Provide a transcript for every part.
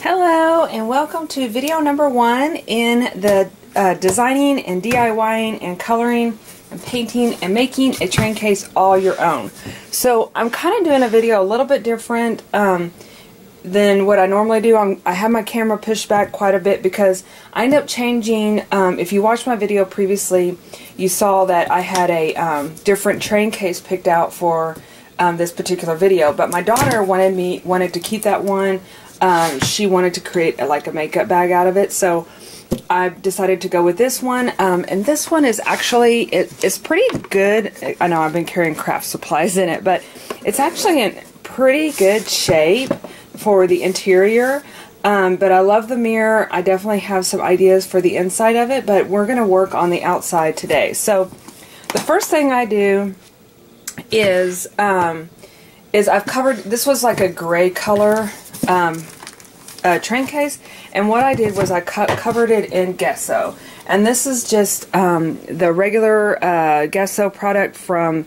Hello and welcome to video number 1 in the designing and DIYing and coloring and painting and making a train case all your own. So I'm kind of doing a video a little bit different than what I normally do. I have my camera pushed back quite a bit because I end up changing. If you watched my video previously, you saw that I had a different train case picked out for this particular video, but my daughter wanted to keep that one. She wanted to create like a makeup bag out of it, so I decided to go with this one. And this one is actually, it's pretty good. I know I've been carrying craft supplies in it, but it's actually in pretty good shape for the interior. But I love the mirror. I definitely have some ideas for the inside of it, but we're going to work on the outside today. So the first thing I do is I've covered, this was like a gray color train case, and what I did was I covered it in gesso, and this is just the regular gesso product from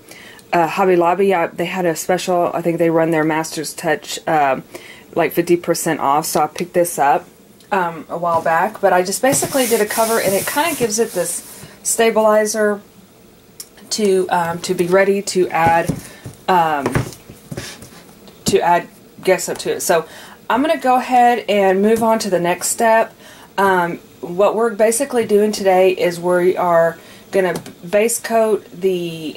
Hobby Lobby. They had a special, I think they run their Master's Touch like 50% off, so I picked this up a while back, but I just basically did a cover, and it kind of gives it this stabilizer to be ready to add gesso to it. So I'm going to go ahead and move on to the next step. What we're basically doing today is we are going to base coat the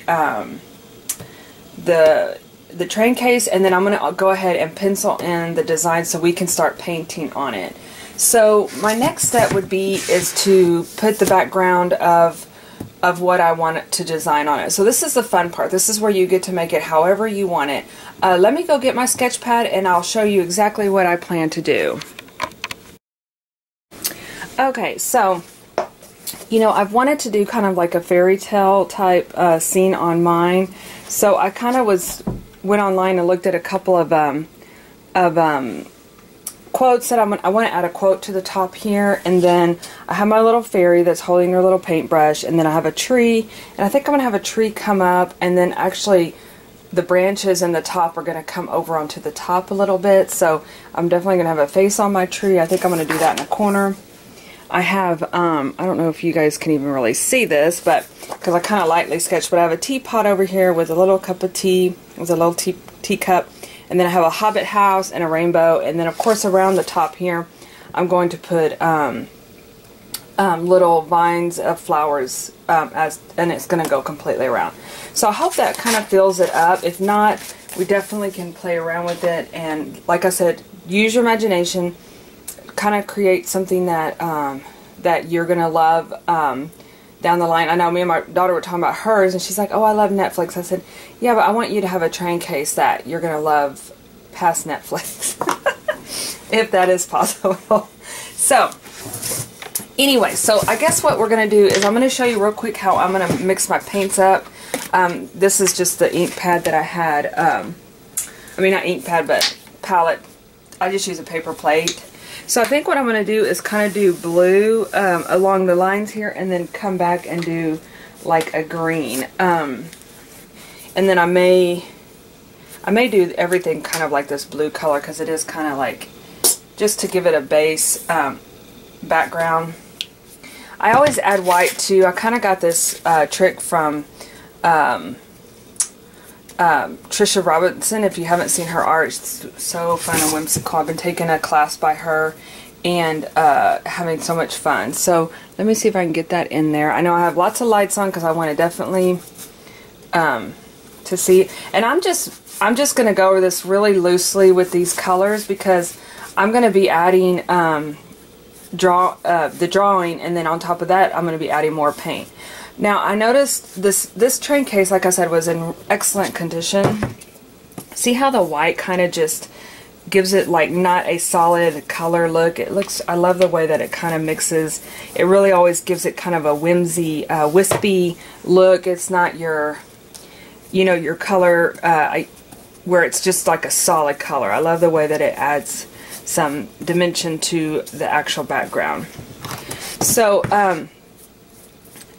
train case, and then I'm going to go ahead and pencil in the design so we can start painting on it. So my next step would be is to put the background of what I want to design on it. So this is the fun part. This is where you get to make it however you want it. Let me go get my sketch pad and I'll show you exactly what I plan to do. Okay, so you know, I've wanted to do kind of like a fairy tale type scene on mine. So I kind of went online and looked at a couple of quotes that I want to add a quote to the top here, and then I have my little fairy that's holding her little paintbrush, and then I have a tree, and I think I'm going to have a tree come up, and then actually the branches and the top are going to come over onto the top a little bit, so I'm definitely going to have a face on my tree. I think I'm going to do that in a corner. I have, I don't know if you guys can even really see this, but because I kind of lightly sketched, but I have a teapot over here with a little cup of tea, with a little teacup. And then I have a hobbit house and a rainbow, and then of course around the top here I'm going to put little vines of flowers and it's going to go completely around. So I hope that kind of fills it up. If not, we definitely can play around with it, and like I said, use your imagination, kind of create something that that you're going to love down the line. I know me and my daughter were talking about hers, and she's like, oh, I love Netflix. I said, yeah, but I want you to have a train case that you're going to love past Netflix, if that is possible. So anyway, so I guess what we're going to do is I'm going to show you real quick how I'm going to mix my paints up. This is just the ink pad that I had. I mean, not ink pad, but palette. I just use a paper plate. So I think what I'm going to do is kind of do blue along the lines here, and then come back and do like a green. And then I may do everything kind of like this blue color, because it is kind of like just to give it a base background. I always add white too. I kind of got this trick from Trisha Robinson. If you haven't seen her art, it's so fun and whimsical. I've been taking a class by her and having so much fun. So let me see if I can get that in there. I know I have lots of lights on because I want to definitely to see. And I'm just going to go over this really loosely with these colors, because I'm going to be adding the drawing, and then on top of that I'm going to be adding more paint. Now I noticed this train case, like I said, was in excellent condition. See how the white kind of just gives it like not a solid color look. It looks, I love the way that it kind of mixes. It really always gives it kind of a whimsy, wispy look. It's not your, you know, your color where it's just like a solid color. I love the way that it adds some dimension to the actual background. So,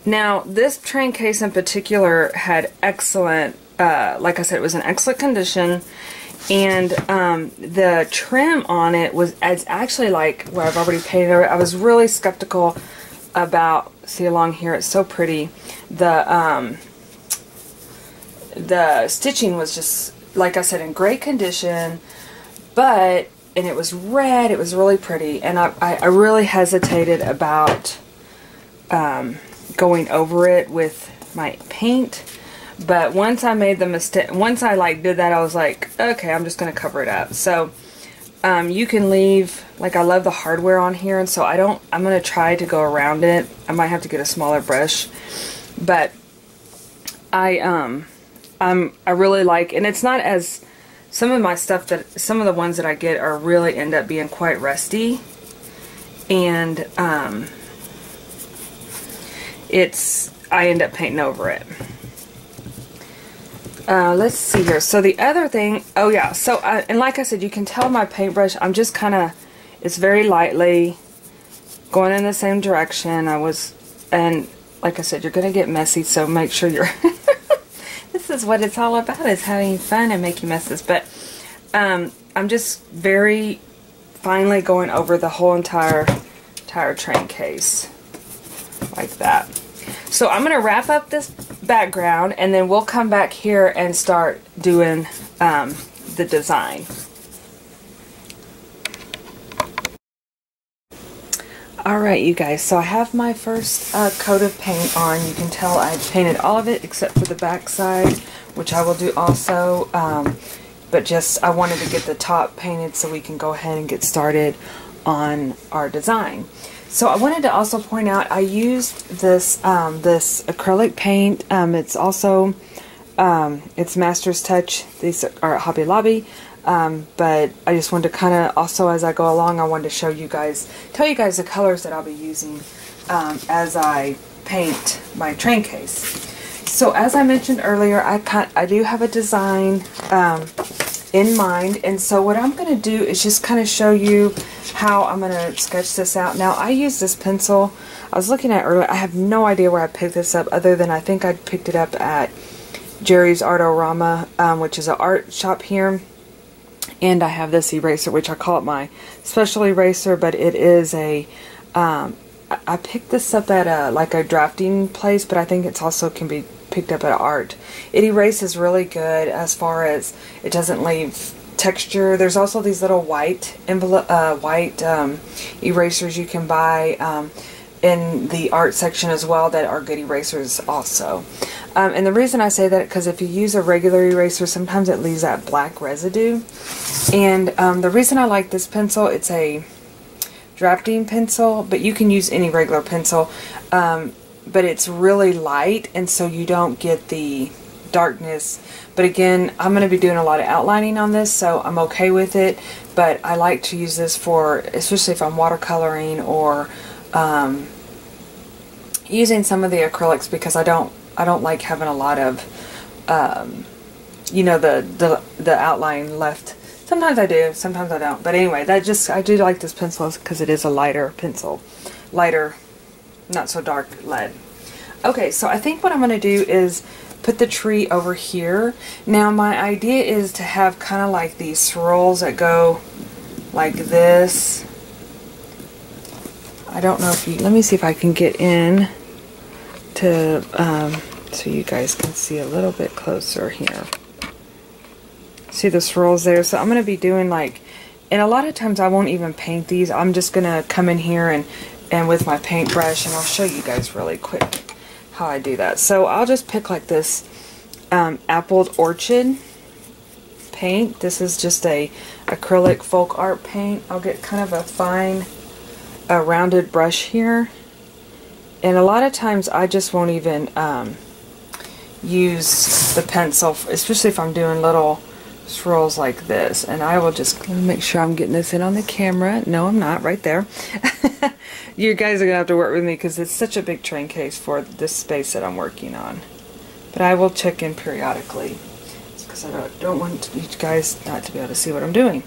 now, this train case in particular had excellent, like I said, it was in excellent condition, And the trim on it was, it's actually like where I've already painted over. I was really skeptical about, see along here, it's so pretty. The stitching was just, like I said, in great condition, but, and it was red, it was really pretty, and I really hesitated about going over it with my paint. But once I made the mistake, once I like did that, I was like, okay, I'm just going to cover it up. So you can leave, like I love the hardware on here, and so I don't, I'm going to try to go around it. I might have to get a smaller brush, but I really like, and it's not as, some of my stuff that, some of the ones that I get are really end up being quite rusty, and it's, I end up painting over it. Let's see here. So the other thing, oh yeah, so and like I said, you can tell my paintbrush, I'm just kind of, it's very lightly going in the same direction I was, and like I said, you're going to get messy, so make sure you're, this is what it's all about, is having fun and making messes, but I'm just very finely going over the whole entire train case, like that. So I'm going to wrap up this background, and then we'll come back here and start doing the design. Alright you guys, so I have my first coat of paint on. You can tell I painted all of it except for the back side, which I will do also, but just I wanted to get the top painted so we can go ahead and get started on our design. So I wanted to also point out, I used this this acrylic paint. It's also it's Master's Touch. These are at Hobby Lobby, but I just wanted to kind of also, as I go along, I wanted to show you guys, tell you guys the colors that I'll be using as I paint my train case. So as I mentioned earlier, I do have a design in mind, and so what I'm going to do is just kind of show you how I'm going to sketch this out. Now I use this pencil I was looking at earlier. I have no idea where I picked this up, other than I think I picked it up at Jerry's Art-O-Rama, which is an art shop here, and I have this eraser, which I call it my special eraser, but it is a I picked this up at a, like a drafting place, but I think it's also can be picked up at art. It erases really good as far as it doesn't leave texture. There's also these little white envelope, erasers you can buy in the art section as well, that are good erasers also. And the reason I say that, because if you use a regular eraser, sometimes it leaves that black residue. And the reason I like this pencil, it's a drafting pencil, but you can use any regular pencil. But it's really light, and so you don't get the darkness. But again, I'm going to be doing a lot of outlining on this, so I'm okay with it, but I like to use this for, especially if I'm watercoloring or using some of the acrylics, because I don't like having a lot of you know, the outline left. Sometimes I do, sometimes I don't, but anyway, that just, I do like this pencil because it is a lighter pencil, lighter, not so dark lead. Okay, so I think what I'm going to do is put the tree over here. Now my idea is to have kind of like these swirls that go like this. I don't know if you, let me see if I can get in to so you guys can see a little bit closer here. See the swirls there? So I'm going to be doing like, and a lot of times I won't even paint these. I'm just going to come in here and with my paintbrush, and I'll show you guys really quick how I do that. So I'll just pick like this Appled Orchard paint. This is just a acrylic folk art paint. I'll get kind of a fine rounded brush here, and a lot of times I just won't even use the pencil, especially if I'm doing little swirls like this. And I will just make sure I'm getting this in on the camera. No, I'm not, right there. You guys are gonna have to work with me because it's such a big train case for this space that I'm working on, but I will check in periodically because I don't want you guys not to be able to see what I'm doing.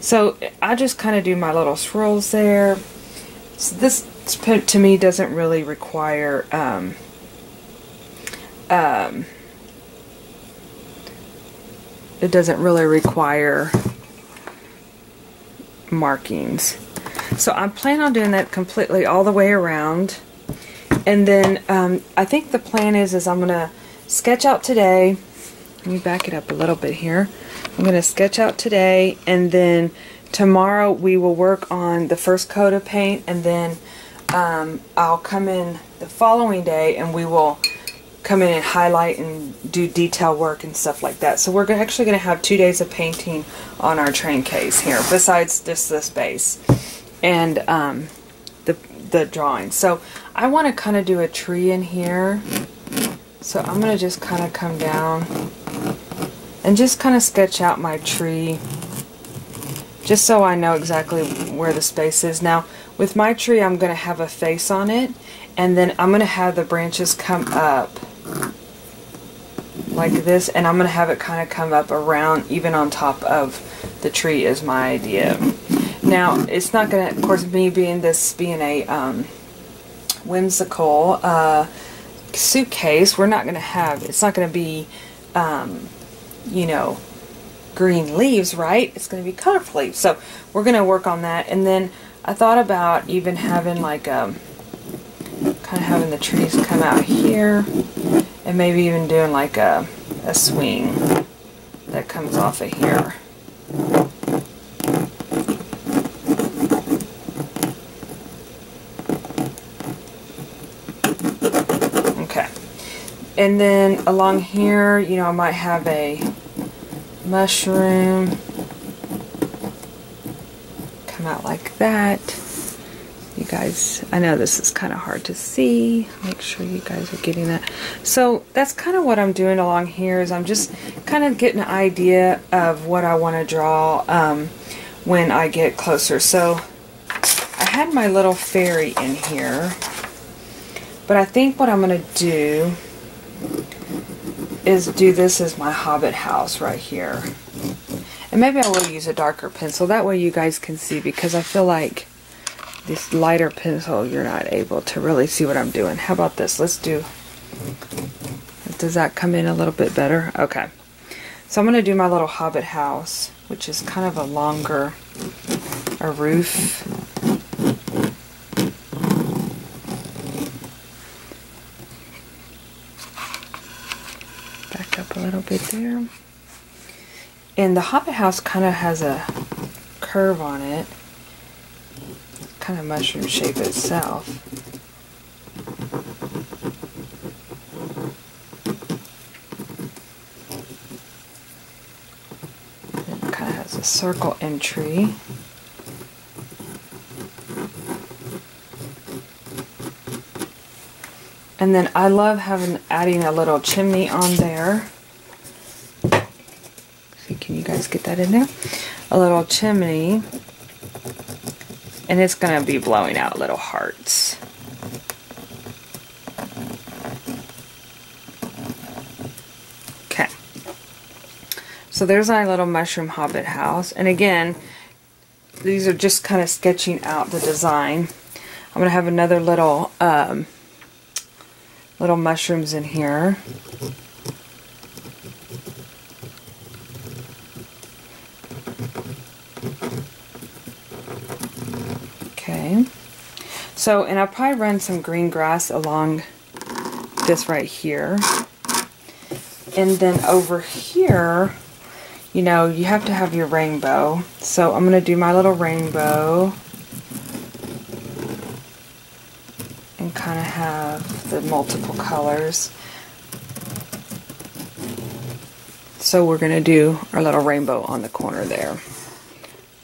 So I just kind of do my little swirls there. So this to me doesn't really require it doesn't really require markings. So I plan on doing that completely all the way around. And then I think the plan is I'm going to sketch out today. Let me back it up a little bit here. I'm going to sketch out today, and then tomorrow we will work on the first coat of paint, and then I'll come in the following day and we will come in and highlight and do detail work and stuff like that. So we're actually going to have 2 days of painting on our train case here, besides just this base and the drawing. So I want to kind of do a tree in here. So I'm going to just kind of come down and just kind of sketch out my tree, just so I know exactly where the space is. Now, with my tree, I'm going to have a face on it, and then I'm going to have the branches come up like this, and I'm going to have it kind of come up around, even on top of the tree is my idea. Now, it's not going to, of course, me being this, being a whimsical suitcase, we're not going to have, it's not going to be, you know, green leaves, right? It's going to be colorful leaves. So we're going to work on that. And then I thought about even having like a, kind of having the trees come out here, and maybe even doing like a swing that comes off of here. Okay. And then along here, you know, I might have a mushroom come out like that. You guys, I know this is kind of hard to see. Make sure you guys are getting that. So that's kind of what I'm doing along here, is I'm just kind of getting an idea of what I want to draw when I get closer. So I had my little fairy in here, but I think what I'm going to do is do this as my hobbit house right here. And maybe I will use a darker pencil, that way you guys can see, because I feel like this lighter pencil, you're not able to really see what I'm doing. How about this? Let's do, does that come in a little bit better? Okay. So I'm going to do my little hobbit house, which is kind of a longer, a roof. Up a little bit there, and the hobbit house kind of has a curve on it, kind of mushroom shape itself. It kind of has a circle entry. And then I love having, adding a little chimney on there. See, can you guys get that in there? A little chimney. And it's going to be blowing out little hearts. Okay. So there's my little mushroom hobbit house. And again, these are just kind of sketching out the design. I'm going to have another little... little mushrooms in here. Okay. So, and I'll probably run some green grass along this right here. And then over here, you know, you have to have your rainbow. So I'm going to do my little rainbow. And kind of have the multiple colors. So we're going to do our little rainbow on the corner there.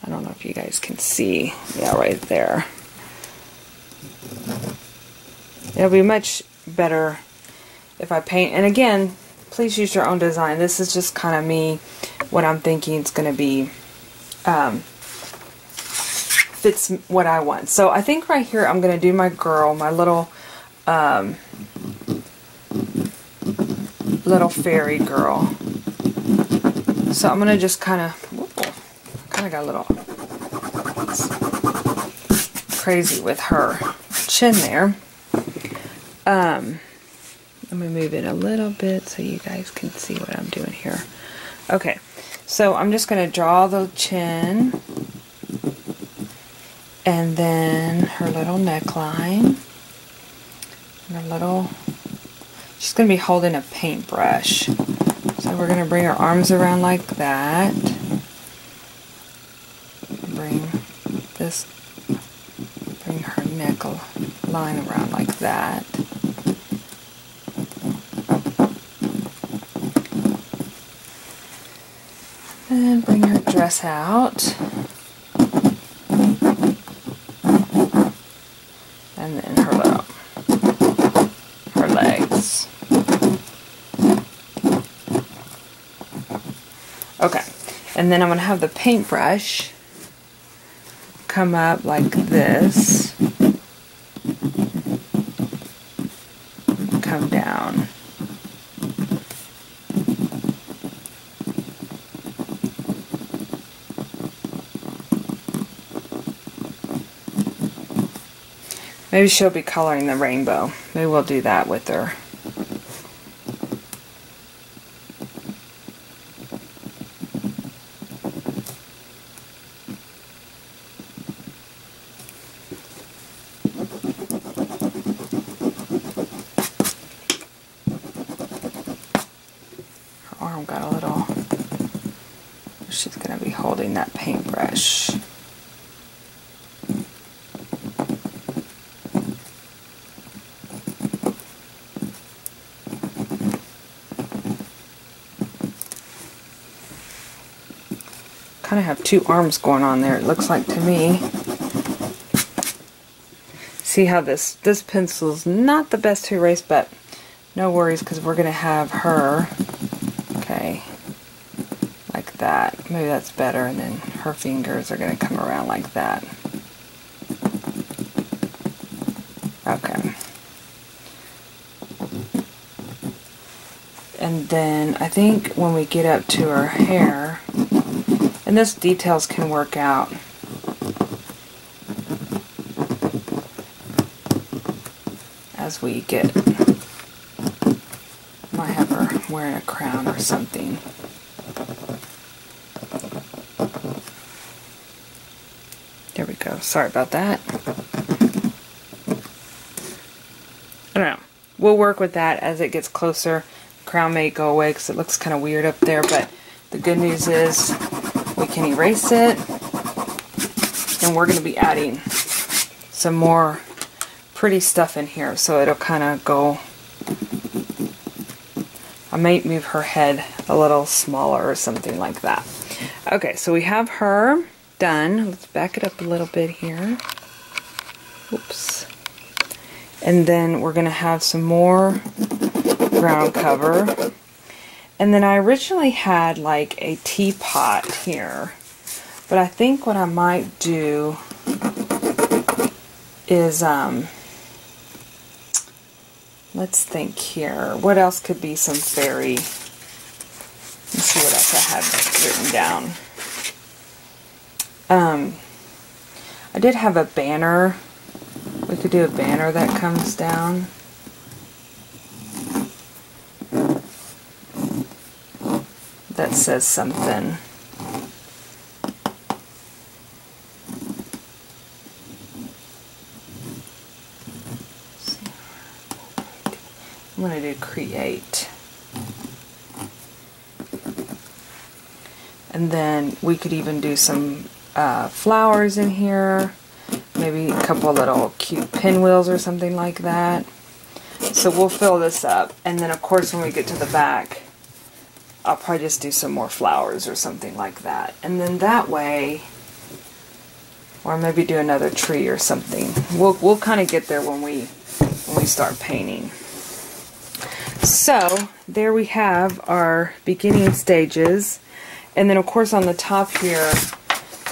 I don't know if you guys can see. Yeah, right there. It'll be much better if I paint. And again, please use your own design. This is just kind of me, what I'm thinking is going to be, fits what I want. So I think right here I'm going to do my girl, my little little fairy girl. So I'm going to just kind of got a little crazy with her chin there. Let me move it a little bit so you guys can see what I'm doing here. Okay, So I'm just going to draw the chin and then her little neckline and her little, she's going to be holding a paintbrush. So we're going to bring her arms around like that. Bring her neckline around like that. And bring her dress out. And then her legs. Okay, and then I'm going to have the paintbrush come up like this, come down, maybe she'll be coloring the rainbow, maybe we'll do that with her. She's going to be holding that paintbrush. Kind of have two arms going on there, it looks like to me. See how this pencil's not the best to erase, but no worries because we're going to have her. Okay. That. Maybe that's better, and then her fingers are going to come around like that. Okay. And then I think when we get up to her hair, and this details can work out. As we get, I might have her wearing a crown or something. There we go. Sorry about that. I don't know. We'll work with that as it gets closer. The crown may go away because it looks kind of weird up there, but the good news is we can erase it, and we're going to be adding some more pretty stuff in here, so it'll kind of go... I might move her head a little smaller or something like that. Okay, so we have her done. Let's back it up a little bit here. Oops. And then we're going to have some more ground cover. And then I originally had like a teapot here, but I think what I might do is let's think here. What else could be some fairy? Let's see what else I have written down. I did have a banner. We could do a banner that comes down. That says something. I'm going to do create. And then we could even do some flowers in here, maybe a couple little cute pinwheels or something like that. So we'll fill this up, and then of course when we get to the back I'll probably just do some more flowers or something like that, and then that way, or maybe do another tree or something. We'll kind of get there when we start painting. So there we have our beginning stages, and then of course on the top here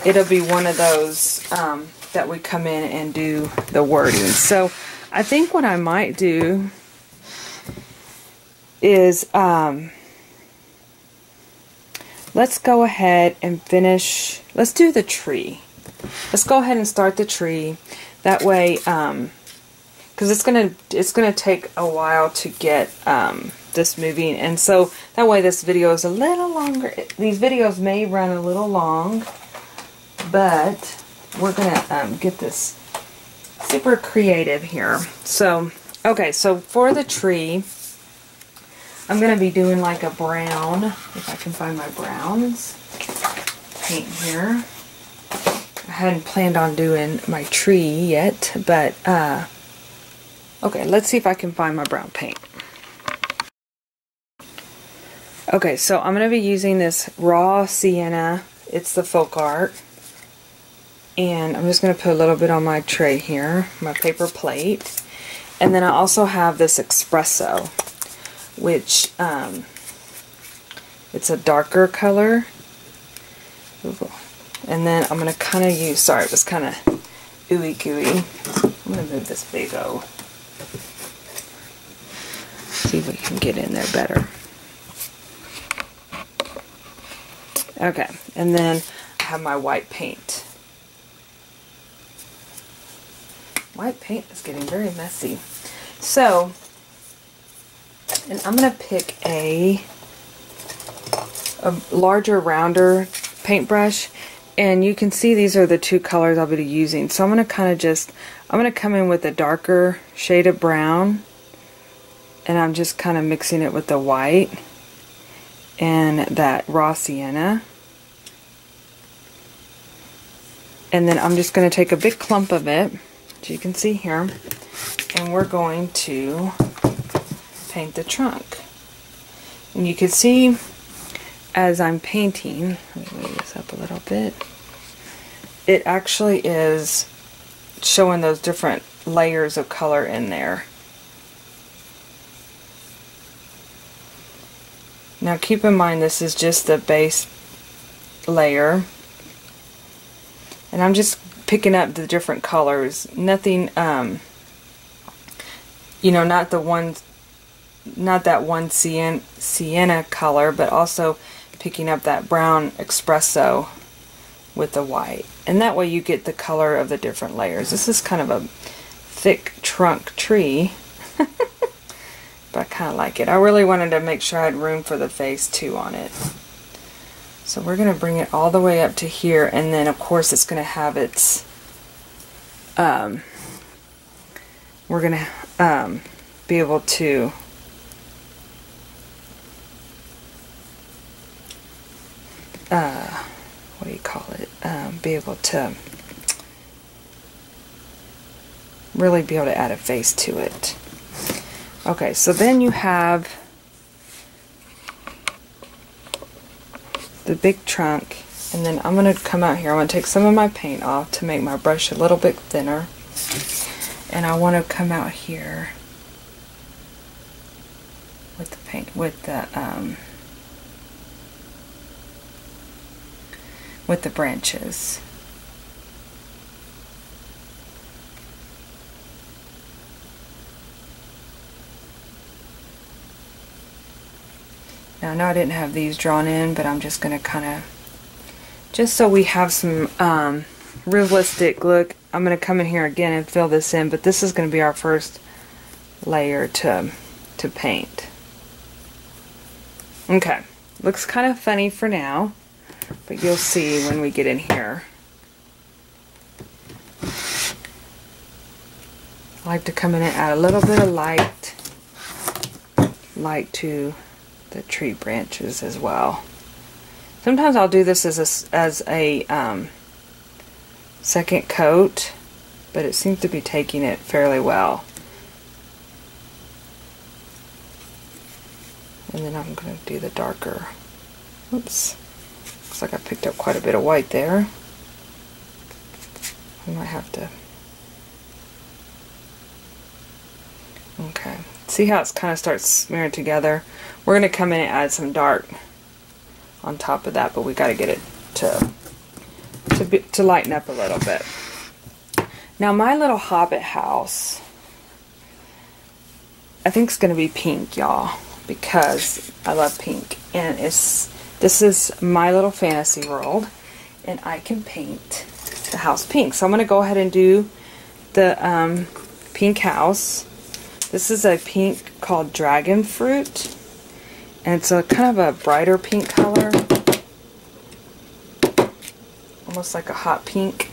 it'll be one of those that we come in and do the wording. So I think what I might do is let's go ahead and finish. Let's do the tree. Let's go ahead and start the tree. That way, because it's gonna take a while to get this moving, and so that way this video is a little longer. These videos may run a little long, but we're gonna get this super creative here. So okay, so for the tree I'm gonna be doing like a brown, if I can find my browns paint here. I hadn't planned on doing my tree yet, but okay, let's see if I can find my brown paint. Okay, so I'm going to be using this raw sienna. It's the folk art. And I'm just going to put a little bit on my tray here, my paper plate. And then I also have this espresso, which it's a darker color. And then I'm going to kind of use, sorry, it was kind of ooey-gooey. I'm going to move this big O. See if we can get in there better. Okay, and then I have my white paint. White paint is getting very messy. So, and I'm going to pick a larger, rounder paintbrush. And you can see these are the two colors I'll be using. So I'm going to kind of just, I'm going to come in with a darker shade of brown. And I'm just kind of mixing it with the white and that raw sienna. And then I'm just going to take a big clump of it, as you can see here, and we're going to paint the trunk. And you can see as I'm painting, let me move this up a little bit, it actually is showing those different layers of color in there. Now keep in mind this is just the base layer, and I'm just picking up the different colors. Nothing, you know, not the one, not that one sienna color, but also picking up that brown espresso with the white, and that way you get the color of the different layers. This is kind of a thick trunk tree. But I kind of like it. I really wanted to make sure I had room for the face too on it. So we're going to bring it all the way up to here, and then of course it's going to have its, we're going to be able to what do you call it, be able to really be able to add a face to it. Okay, so then you have the big trunk, and then I'm going to come out here. I'm going to take some of my paint off to make my brush a little bit thinner, and I want to come out here with the paint, with the branches. Now I know I didn't have these drawn in, but I'm just going to kind of, just so we have some realistic look, I'm going to come in here again and fill this in, but this is going to be our first layer to paint. Okay, looks kind of funny for now, but you'll see when we get in here. I like to come in and add a little bit of light to the tree branches as well. Sometimes I'll do this as a second coat, but it seems to be taking it fairly well. And then I'm going to do the darker. Oops. Looks like I picked up quite a bit of white there. I might have to. Okay. See how it's kind of starts smearing together? We're going to come in and add some dark on top of that, but we got to get it to lighten up a little bit. Now my little hobbit house, I think it's going to be pink, y'all, because I love pink, and this is my little fantasy world, and I can paint the house pink. So I'm going to go ahead and do the pink house. This is a pink called Dragon Fruit. And it's a kind of a brighter pink color. Almost like a hot pink.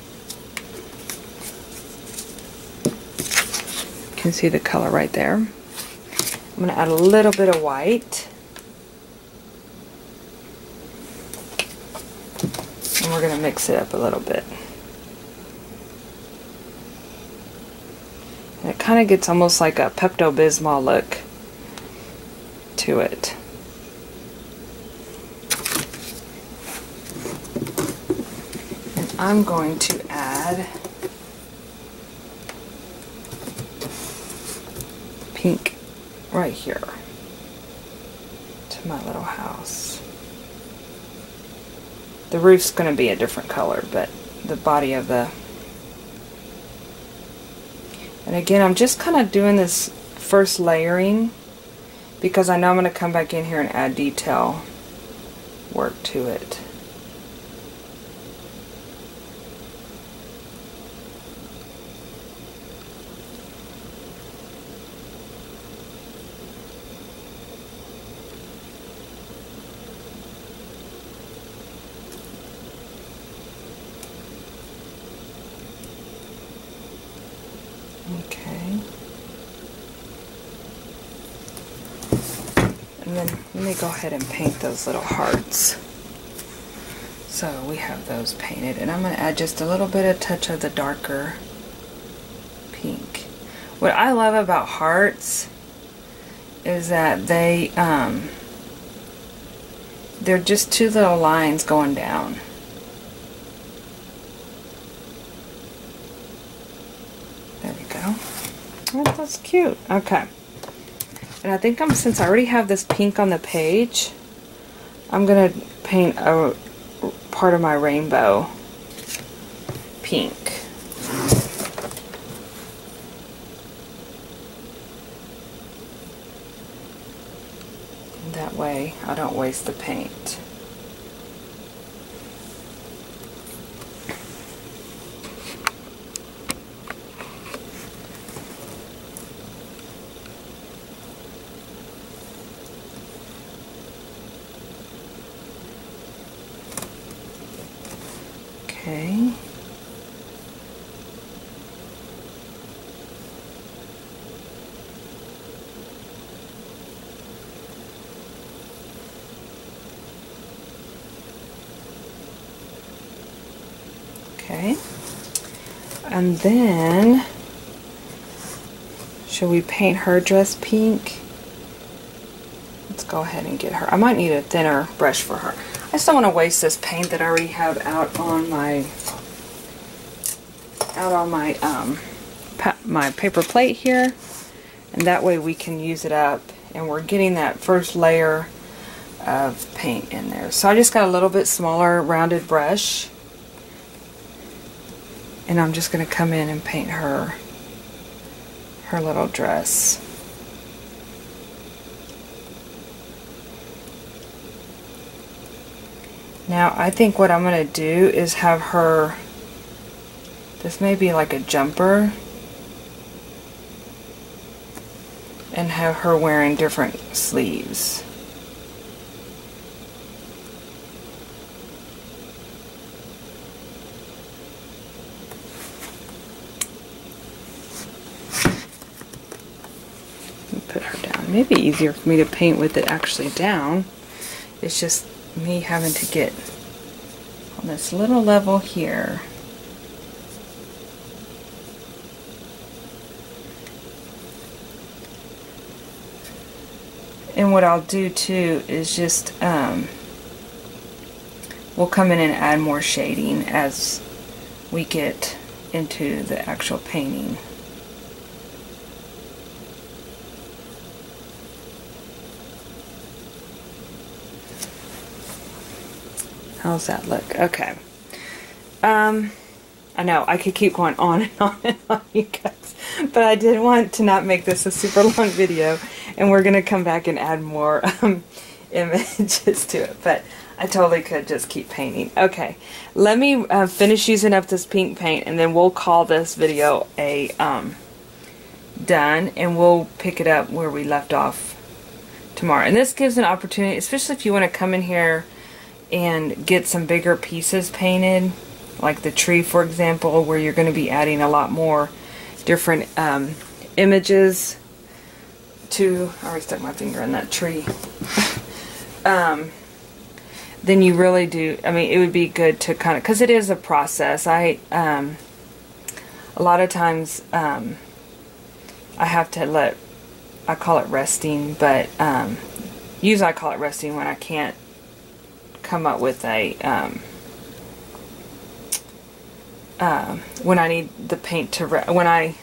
You can see the color right there. I'm going to add a little bit of white. And we're going to mix it up a little bit. And it kind of gets almost like a Pepto-Bismol look to it. And I'm going to add pink right here to my little house. The roof's going to be a different color, but the body of the... And again, I'm just kind of doing this first layering because I know I'm going to come back in here and add detail work to it. Okay. And then let me go ahead and paint those little hearts. So we have those painted, and I'm going to add just a little bit of touch of the darker pink. What I love about hearts is that they they're just two little lines going down. Oh, that's cute. Okay. And I think since I already have this pink on the page, I'm going to paint a part of my rainbow pink. And that way I don't waste the paint. Okay. Okay. And then, should we paint her dress pink? Let's go ahead and get her. I might need a thinner brush for her. I just don't want to waste this paint that I already have out on my paper plate here, and that way we can use it up, and we're getting that first layer of paint in there. So I just got a little bit smaller rounded brush, and I'm just going to come in and paint her little dress. Now I think what I'm going to do is have her, this may be like a jumper, and have her wearing different sleeves. Let me put her down. Maybe easier for me to paint with it actually down. It's just me having to get on this little level here. And what I'll do too is just we'll come in and add more shading as we get into the actual painting. How's that look? Okay. I know I could keep going on and on and on, you guys, but I did want to not make this a super long video, and we're gonna come back and add more images to it. But I totally could just keep painting. Okay, let me finish using up this pink paint, and then we'll call this video a done, and we'll pick it up where we left off tomorrow. And this gives an opportunity, especially if you want to come in here and get some bigger pieces painted, like the tree, for example, where you're going to be adding a lot more different images to... I already stuck my finger in that tree. Then you really do, I mean, it would be good to kind of, because it is a process. A lot of times I have to let, I call it resting, but usually I call it resting when I can't come up with a, when I need the paint to, when I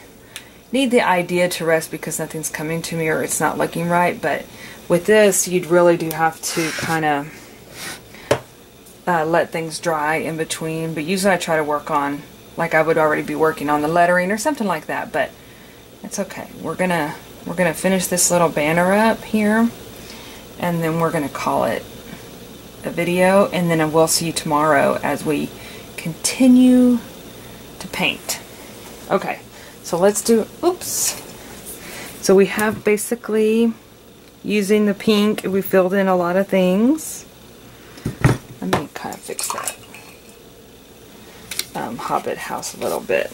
need the idea to rest because nothing's coming to me or it's not looking right. But with this, you'd really do have to kind of let things dry in between, but usually I try to work on, like I would already be working on the lettering or something like that, but it's okay. We're gonna finish this little banner up here, and then we're gonna call it a video, and then I will see you tomorrow as we continue to paint. Okay, so let's do, oops. So we have basically, using the pink, we filled in a lot of things. Let me kind of fix that Hobbit house a little bit.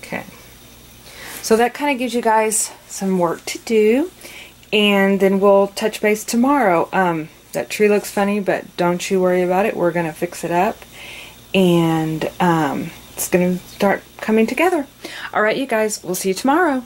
Okay, so that kind of gives you guys some work to do, and then we'll touch base tomorrow. That tree looks funny, but don't you worry about it. We're gonna fix it up, and it's gonna start coming together. All right, you guys, we'll see you tomorrow.